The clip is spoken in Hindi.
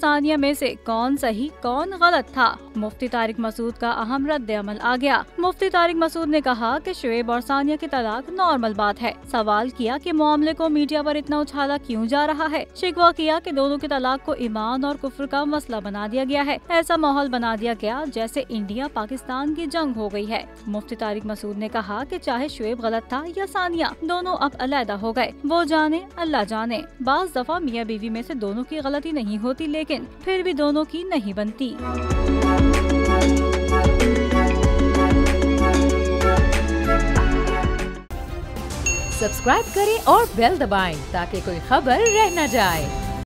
सानिया में से कौन सही कौन गलत था, मुफ्ती तारिक मसूद का अहम रद्द अमल आ गया। मुफ्ती तारिक मसूद ने कहा कि शोएब और सानिया की तलाक नॉर्मल बात है। सवाल किया कि मामले को मीडिया पर इतना उछाला क्यों जा रहा है। शिकवा किया कि दोनों की तलाक को ईमान और कुफ्र का मसला बना दिया गया है। ऐसा माहौल बना दिया गया जैसे इंडिया पाकिस्तान की जंग हो गई है। मुफ्ती तारिक मसूद ने कहा कि चाहे शोएब गलत था या सानिया, दोनों अब अलहदा हो गए। वो जाने अल्लाह जाने। बाज़ दफा मियाँ बीवी में से दोनों की गलती नहीं होती, लेकिन फिर भी दोनों की नहीं बनती। सब्सक्राइब करें और बेल दबाएं ताकि कोई खबर रह न जाए।